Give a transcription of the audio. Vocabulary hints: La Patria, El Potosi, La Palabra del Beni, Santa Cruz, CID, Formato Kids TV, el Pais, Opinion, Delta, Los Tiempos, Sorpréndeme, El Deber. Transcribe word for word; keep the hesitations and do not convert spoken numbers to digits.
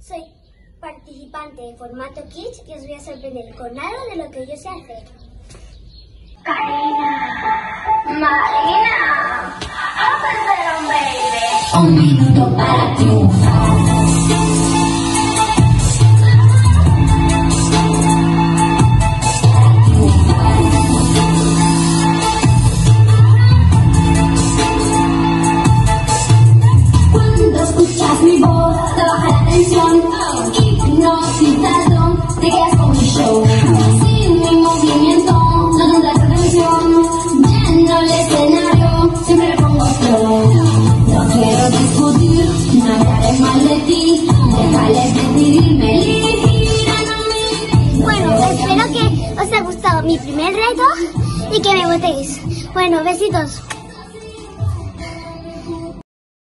Soy participante de Formato Kids y os voy a sorprender con algo de lo que yo sé hacer. Karina, Marina, a un baby. Un minuto para triunfar. Mi primer reto y que me votéis. Bueno, besitos.